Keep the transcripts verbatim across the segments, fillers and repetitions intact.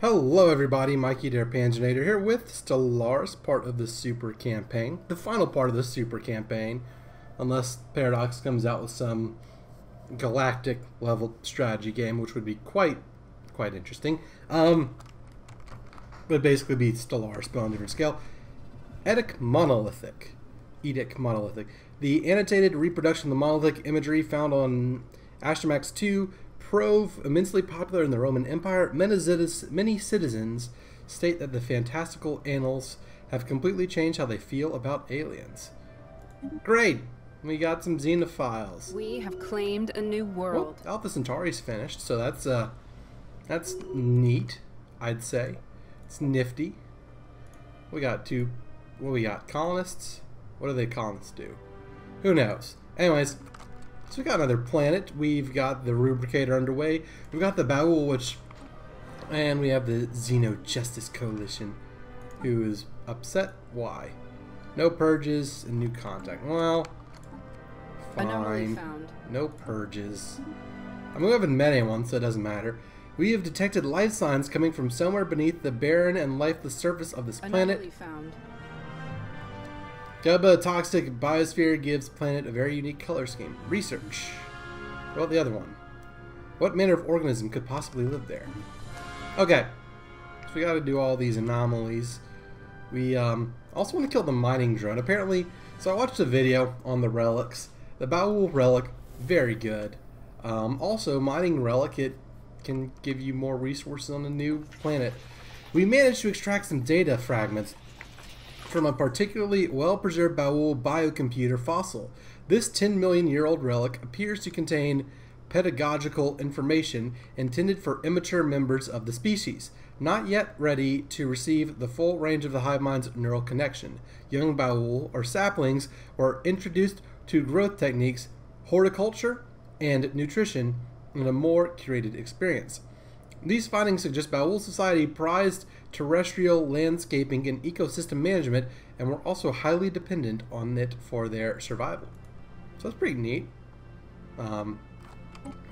Hello everybody, Mikey Dare Panginator here with Stellaris, part of the Super Campaign. The final part of the Super Campaign, unless Paradox comes out with some galactic level strategy game, which would be quite, quite interesting. Um, but basically be Stellaris, but on a different scale. Edic Monolithic. Edic Monolithic. The annotated reproduction of the monolithic imagery found on Astramax two Prove immensely popular in the Roman Empire, many citizens state that the fantastical annals have completely changed how they feel about aliens. Great! We got some xenophiles. We have claimed a new world. Well, Alpha Centauri's finished, so that's uh, that's neat, I'd say. It's nifty. We got two... What we got? Colonists? What do they colonists do? Who knows? Anyways... So we got another planet, we've got the Rubricator underway, we've got the Ba'ul, which, and we have the Xeno Justice Coalition, who is upset. Why? No purges and new contact. Well, fine. Found. No purges. I mean, we haven't met anyone, so it doesn't matter. We have detected life signs coming from somewhere beneath the barren and lifeless surface of this planet. Found. Gubba toxic biosphere gives planet a very unique color scheme. Research. What about the other one? What manner of organism could possibly live there? Okay. So we gotta do all these anomalies. We um, also want to kill the mining drone. Apparently, so I watched a video on the relics. The Ba'ul relic, very good. Um, also, mining relic, it can give you more resources on a new planet. We managed to extract some data fragments from a particularly well-preserved Ba'ul biocomputer fossil. This ten million year old relic appears to contain pedagogical information intended for immature members of the species, not yet ready to receive the full range of the hive mind's neural connection. Young Ba'ul, or saplings, were introduced to growth techniques, horticulture, and nutrition in a more curated experience. These findings suggest Ba'ul society prized terrestrial landscaping and ecosystem management, and were also highly dependent on it for their survival. So that's pretty neat. Um,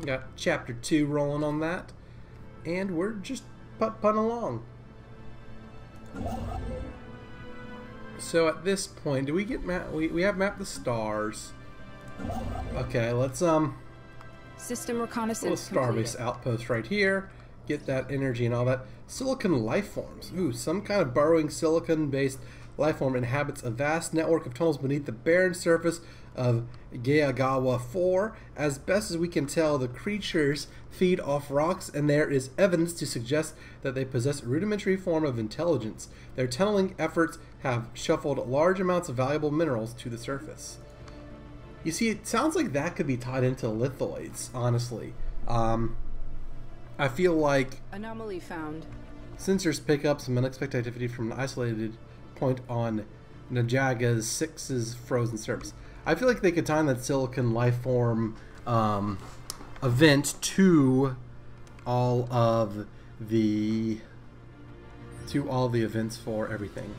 got chapter two rolling on that, and we're just putt-putting along. So at this point, do we get map? We we have mapped the stars. Okay, let's um. System reconnaissance. Starbase outpost right here. Get that energy and all that. Silicon life forms. Ooh, some kind of burrowing silicon-based life form inhabits a vast network of tunnels beneath the barren surface of Geagawa Four. As best as we can tell, the creatures feed off rocks, and there is evidence to suggest that they possess a rudimentary form of intelligence. Their tunneling efforts have shuffled large amounts of valuable minerals to the surface. You see, it sounds like that could be tied into Lithoids, honestly. Um... I feel like anomaly found. Sensors pick up some unexpected activity from an isolated point on Najaga's six's frozen surface. I feel like they could time that silicon life form um, event to all of the to all the events for everything.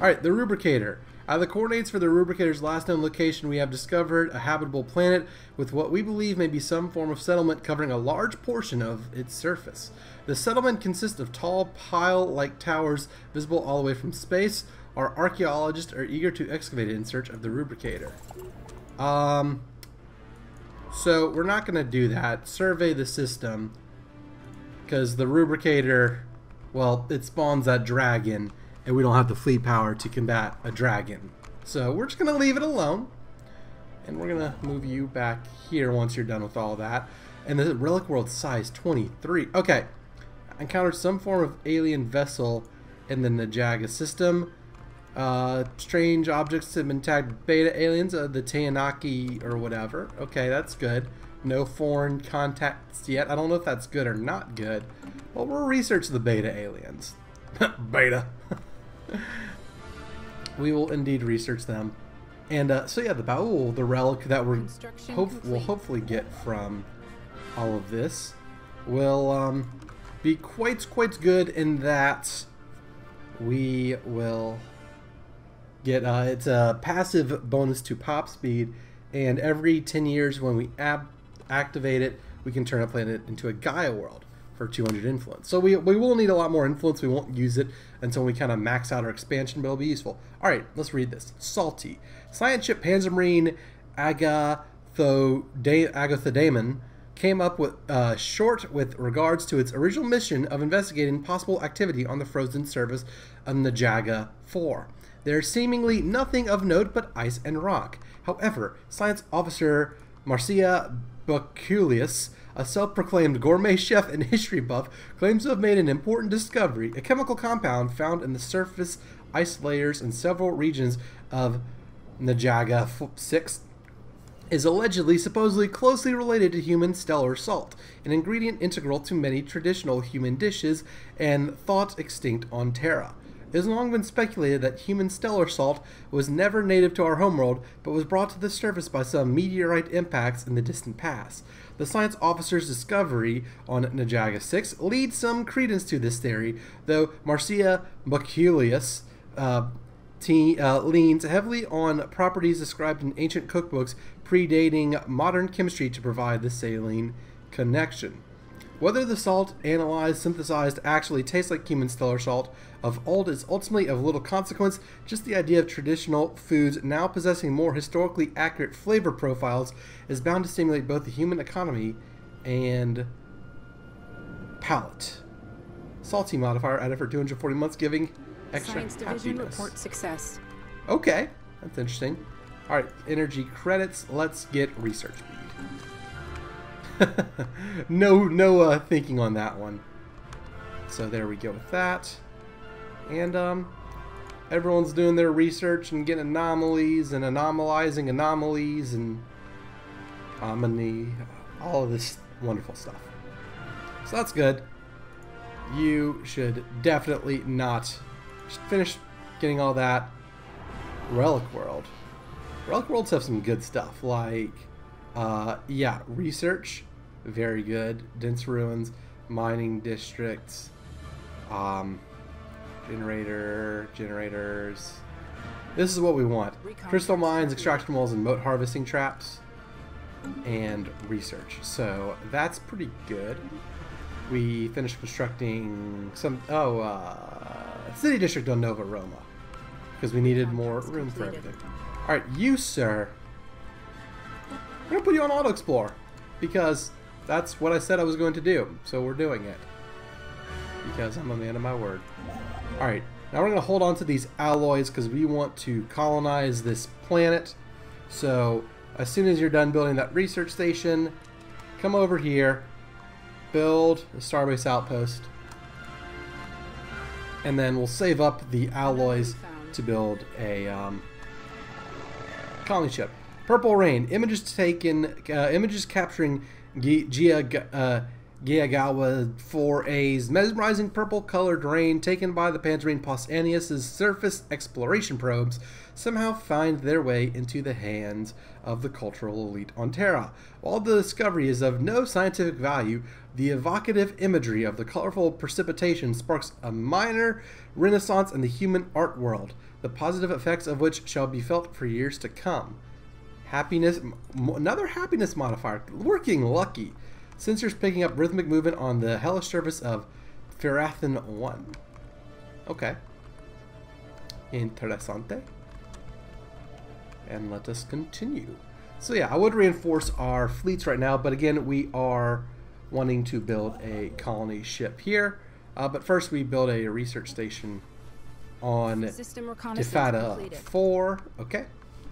All right, the Rubricator. Out of the coordinates for the Rubricator's last known location, we have discovered a habitable planet with what we believe may be some form of settlement covering a large portion of its surface. The settlement consists of tall, pile-like towers visible all the way from space. Our archaeologists are eager to excavate it in search of the Rubricator. Um, so we're not going to do that. Survey the system, because the Rubricator, well, it spawns that dragon, and we don't have the fleet power to combat a dragon. So we're just going to leave it alone. And we're going to move you back here once you're done with all that. And the relic world size twenty-three. Okay. I encountered some form of alien vessel in the Najaga system. Uh, strange objects have been tagged beta aliens, uh, the Tayanaki or whatever. Okay, that's good. No foreign contacts yet. I don't know if that's good or not good. Well, we'll research the beta aliens. Beta. We will indeed research them. And uh, so yeah, the Ba'ul, the relic that we're hope will hopefully get from all of this will um, be quite quite good in that we will get uh, it's a passive bonus to pop speed, and every ten years when we ab activate it, we can turn a planet into a Gaia world. for two hundred influence. So we, we will need a lot more influence. We won't use it until we kind of max out our expansion, but it'll be useful. All right, let's read this. Salty. Science ship Panzermarine Agathodaemon came up with uh, short with regards to its original mission of investigating possible activity on the frozen surface of Najaga Four. There's seemingly nothing of note but ice and rock. However, science officer Marcia Baculius, a self-proclaimed gourmet chef and history buff, claims to have made an important discovery, a chemical compound found in the surface ice layers in several regions of Najaga six. Is allegedly supposedly closely related to human stellar salt, an ingredient integral to many traditional human dishes and thought extinct on Terra. It has long been speculated that human stellar salt was never native to our homeworld, but was brought to the surface by some meteorite impacts in the distant past. The science officer's discovery on Najaga six leads some credence to this theory, though Marcia Baculius, uh, Te, uh, leans heavily on properties described in ancient cookbooks predating modern chemistry to provide the saline connection. Whether the salt analyzed, synthesized, actually tastes like human stellar salt of old is ultimately of little consequence. Just the idea of traditional foods now possessing more historically accurate flavor profiles is bound to stimulate both the human economy and palate. Salty modifier added for two hundred forty months, giving extra Science Division happiness. Report success. Okay, that's interesting. All right, energy credits. Let's get research speed. no, no uh, thinking on that one. So there we go with that. And um, everyone's doing their research and getting anomalies and anomalizing anomalies and omni, all of this wonderful stuff. So that's good. You should definitely not. Finish getting all that. Relic World. Relic Worlds have some good stuff. Like, uh, yeah, research, very good. Dense ruins, mining districts, um, generator, generators. This is what we want: crystal mines, extraction walls, and moat harvesting traps, and research. So that's pretty good. We finished constructing some. Oh. Uh, City District on Nova Roma, because we needed more room for everything. Alright, you, sir. I'm going to put you on Auto Explore, because that's what I said I was going to do, so we're doing it. Because I'm a man of my word. Alright, now we're going to hold on to these alloys, because we want to colonize this planet. So, as soon as you're done building that research station, come over here, build a Starbase Outpost. And then we'll save up the alloys to build a um, colony ship. Purple Rain. Images taken. Uh, images capturing Geagawa Four A's mesmerizing purple-colored rain taken by the Panzermarine Pausanias' surface exploration probes somehow find their way into the hands of the cultural elite on Terra. While the discovery is of no scientific value, the evocative imagery of the colorful precipitation sparks a minor renaissance in the human art world, the positive effects of which shall be felt for years to come. Happiness, another happiness modifier, working lucky. Sensors picking up rhythmic movement on the hellish surface of Ferathen one. Okay. Interessante. And let us continue. So yeah, I would reinforce our fleets right now, but again, we are wanting to build a colony ship here, uh, but first we build a research station on Defada Four. Okay,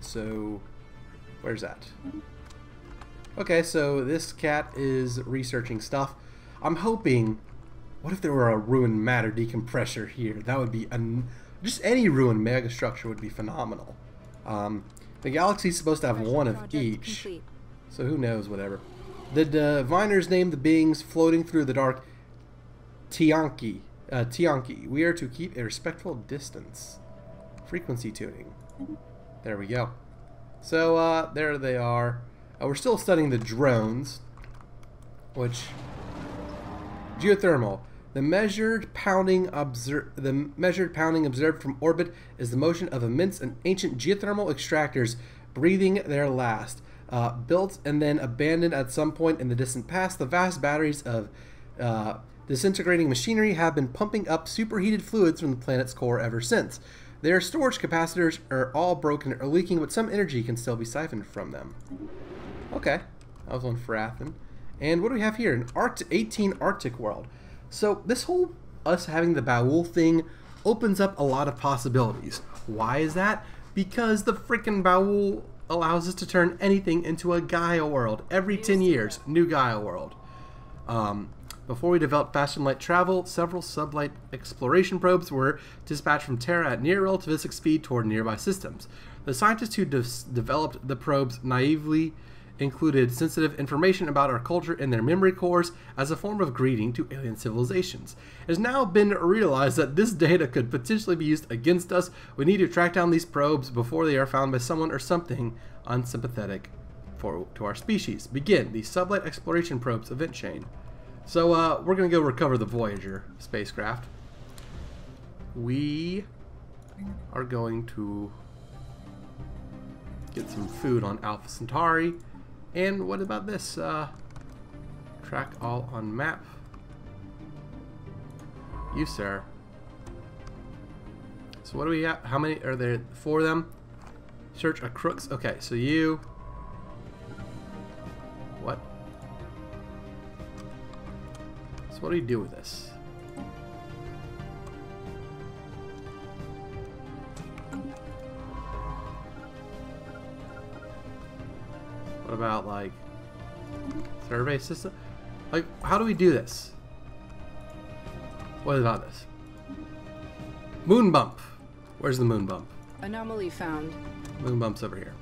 so where's that? Okay, so this cat is researching stuff. I'm hoping. What if there were a ruined matter decompressor here? That would be an just any ruined megastructure would be phenomenal. Um, the galaxy's supposed to have one of each, so who knows? Whatever. The diviners named the beings floating through the dark Tianki. Uh, Tianki. We are to keep a respectful distance. Frequency tuning. There we go. So uh, there they are. Uh, we're still studying the drones, which geothermal. The measured pounding observed. The measured pounding observed from orbit is the motion of immense and ancient geothermal extractors breathing their last. Uh, built and then abandoned at some point in the distant past, the vast batteries of uh, Disintegrating machinery have been pumping up superheated fluids from the planet's core ever since. Their storage capacitors are all broken or leaking, but some energy can still be siphoned from them. Okay, that was on Ferathen. And what do we have here? An Arct eighteen Arctic world. So this whole us having the Ba'ul thing opens up a lot of possibilities. Why is that? Because the freaking Ba'ul allows us to turn anything into a Gaia world. Every ten years, new Gaia world. Um, before we developed faster than light travel, several sublight exploration probes were dispatched from Terra at near relativistic speed toward nearby systems. The scientists who de developed the probes naively included sensitive information about our culture in their memory cores as a form of greeting to alien civilizations. It has now been realized that this data could potentially be used against us. We need to track down these probes before they are found by someone or something unsympathetic for, to our species. Begin the Sublight Exploration Probes event chain. So uh, we're going to go recover the Voyager spacecraft. We are going to get some food on Alpha Centauri. And what about this? Uh, track all on map. You, sir. So what do we have? How many are there for them? Search a crooks. Okay, so you. What? So what do you do with this? What about, like, survey system? Like, how do we do this? What about this? Moon bump. Where's the moon bump? Anomaly found. Moon bump's over here.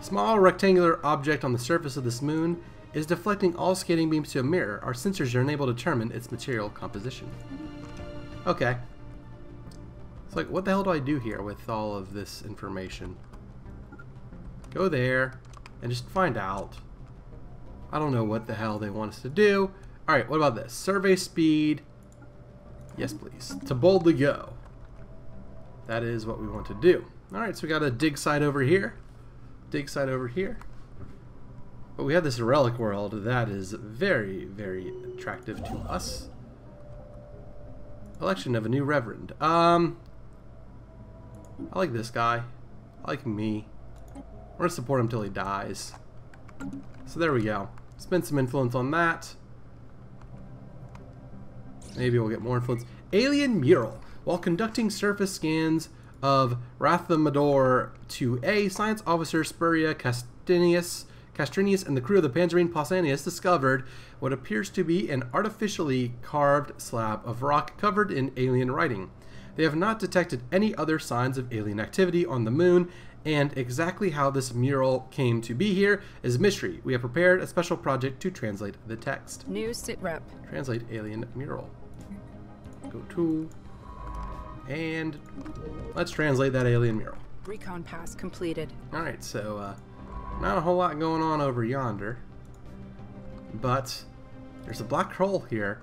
Small rectangular object on the surface of this moon is deflecting all scanning beams to a mirror. Our sensors are unable to determine its material composition. Okay. It's like, what the hell do I do here with all of this information? Go there. And just find out. I don't know what the hell they want us to do. Alright, what about this? Survey speed. Yes, please. To boldly go. That is what we want to do. Alright, so we got a dig site over here. Dig site over here. But we have this relic world that is very, very attractive to us. Election of a new reverend. Um, I like this guy. I like me. We're going to support him till he dies. So there we go. Spend some influence on that. Maybe we'll get more influence. Alien mural. While conducting surface scans of Rathamador two A, science officer Spuria Castinius, Castinius and the crew of the Panzermarine Pausanias discovered what appears to be an artificially carved slab of rock covered in alien writing. They have not detected any other signs of alien activity on the moon, and exactly how this mural came to be here is a mystery. We have prepared a special project to translate the text. New sit rep. Translate alien mural. Go to. And let's translate that alien mural. Recon pass completed. Alright, so uh, not a whole lot going on over yonder. But there's a black hole here.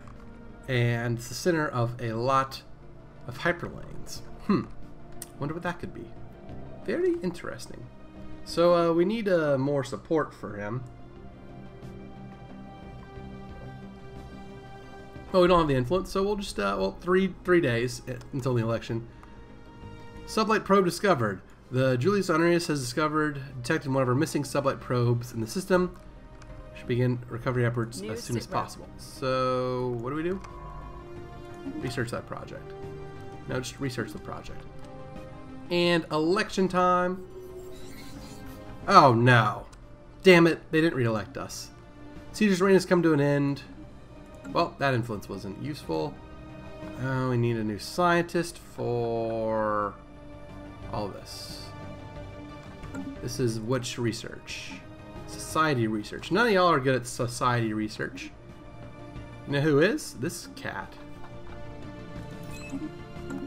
And it's the center of a lot of hyperlanes. Hmm. Wonder what that could be. Very interesting. So uh, we need uh, more support for him. Well, we don't have the influence, so we'll just uh, well three three days until the election. Sublight probe discovered. The Julius Honorius has discovered detected one of our missing sublight probes in the system. Should begin recovery efforts as soon as possible. So what do we do? Research that project. No, just research the project. And election time. Oh no. Damn it, they didn't re-elect us. Caesar's reign has come to an end. Well, that influence wasn't useful. Uh, we need a new scientist for all this. This is which research? Society research. None of y'all are good at society research. You know who is? This cat.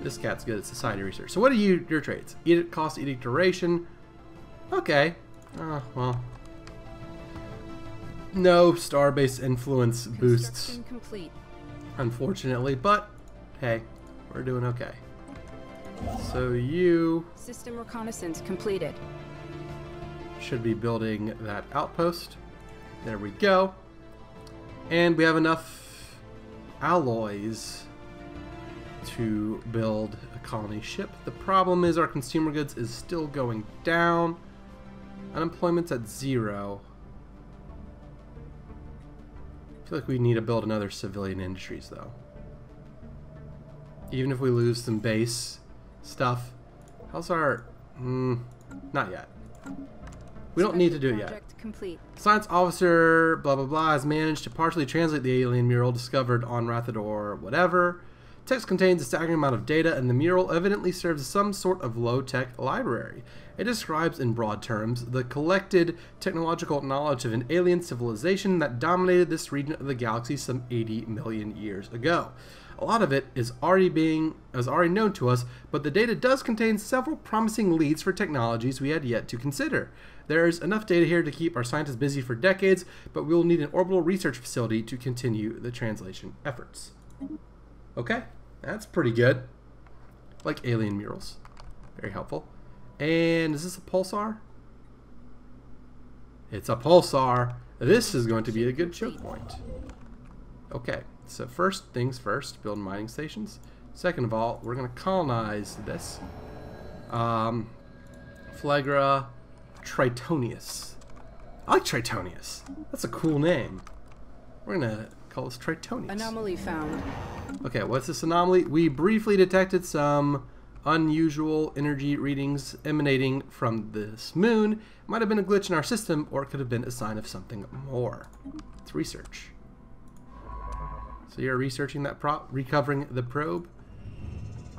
This cat's good at society research. So what are you your traits? Edict cost, edict duration. Okay. Uh, well. No starbase influence boosts. Complete. Unfortunately, but hey, we're doing okay. So you system reconnaissance completed. Should be building that outpost. There we go. And we have enough alloys to build a colony ship. The problem is our consumer goods is still going down. Unemployment's at zero. I feel like we need to build another civilian industries though. Even if we lose some base stuff. How's our... Mm, not yet. We don't need to do it yet. Complete. Science officer blah blah blah has managed to partially translate the alien mural discovered on Rathamador whatever. Text contains a staggering amount of data, and the mural evidently serves as some sort of low-tech library. It describes, in broad terms, the collected technological knowledge of an alien civilization that dominated this region of the galaxy some eighty million years ago. A lot of it is already being is already known to us, but the data does contain several promising leads for technologies we had yet to consider. There's enough data here to keep our scientists busy for decades, but we will need an orbital research facility to continue the translation efforts. Okay. That's pretty good. Like alien murals. Very helpful. And is this a pulsar? It's a pulsar. This is going to be a good choke point. Okay, so first things first, build mining stations. Second of all, we're going to colonize this. Um, Phlegra Tritonius. I like Tritonius. That's a cool name. We're going to call this Tritonius. Anomaly found. Okay, what's this anomaly? We briefly detected some unusual energy readings emanating from this moon. It might have been a glitch in our system, or it could have been a sign of something more. It's research. So you're researching that prop, recovering the probe.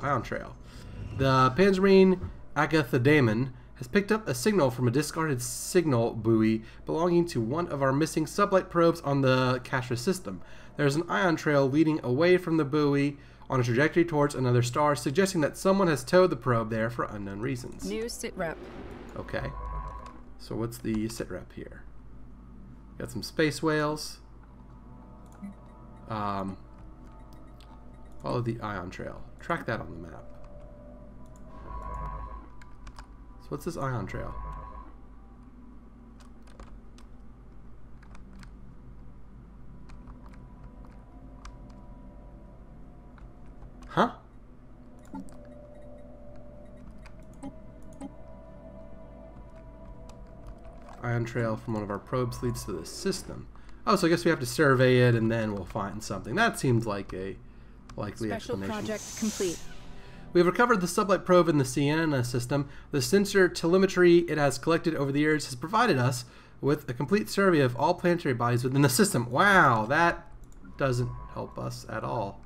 Ion trail. The Panzermarine Agathodaemon has picked up a signal from a discarded signal buoy belonging to one of our missing sublight probes on the Castro system. There's an ion trail leading away from the buoy on a trajectory towards another star, suggesting that someone has towed the probe there for unknown reasons. New sit rep. Okay. So what's the sit rep here? Got some space whales. Um, follow the ion trail. Track that on the map. So what's this ion trail? Huh? Ion trail from one of our probes leads to the system. Oh, so I guess we have to survey it and then we'll find something. That seems like a likely Special explanation. Special project complete. We've recovered the sublight probe in the Sienna system. The sensor telemetry it has collected over the years has provided us with a complete survey of all planetary bodies within the system. Wow, that doesn't help us at all.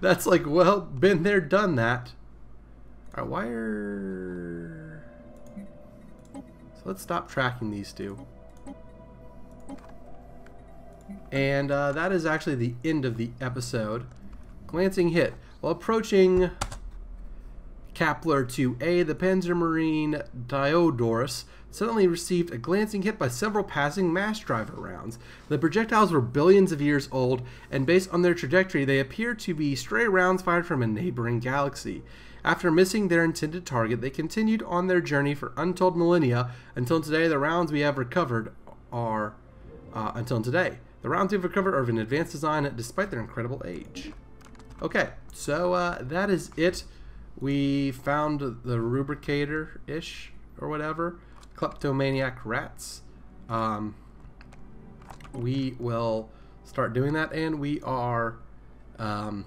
That's like, well, been there, done that. All right, why are... So let's stop tracking these two. And uh, that is actually the end of the episode. Glancing hit. While approaching Kepler two A, the Panzermarine Diodorus suddenly received a glancing hit by several passing mass driver rounds. The projectiles were billions of years old, and based on their trajectory, they appear to be stray rounds fired from a neighboring galaxy. After missing their intended target, they continued on their journey for untold millennia until today. The rounds we have recovered are uh, until today. The rounds we've recovered are of an advanced design, despite their incredible age. Okay, so uh, that is it. We found the Rubricator-ish or whatever. Kleptomaniac rats. Um, we will start doing that, and we are um,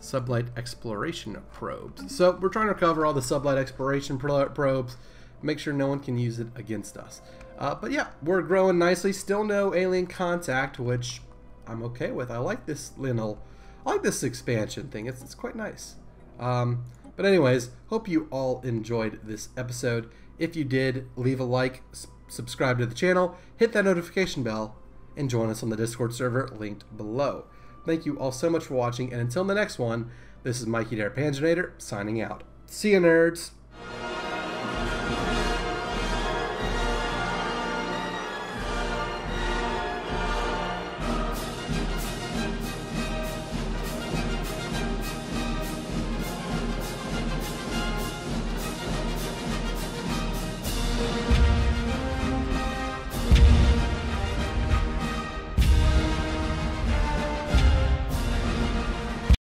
sublight exploration probes. So we're trying to recover all the sublight exploration pro probes, make sure no one can use it against us. Uh, but yeah, we're growing nicely. Still no alien contact, which I'm okay with. I like this little, I like this expansion thing. It's it's quite nice. Um, but anyways, hope you all enjoyed this episode. If you did, leave a like, subscribe to the channel, hit that notification bell, and join us on the Discord server linked below. Thank you all so much for watching, and until the next one, this is Mikey Dare Panginator signing out. See you, nerds!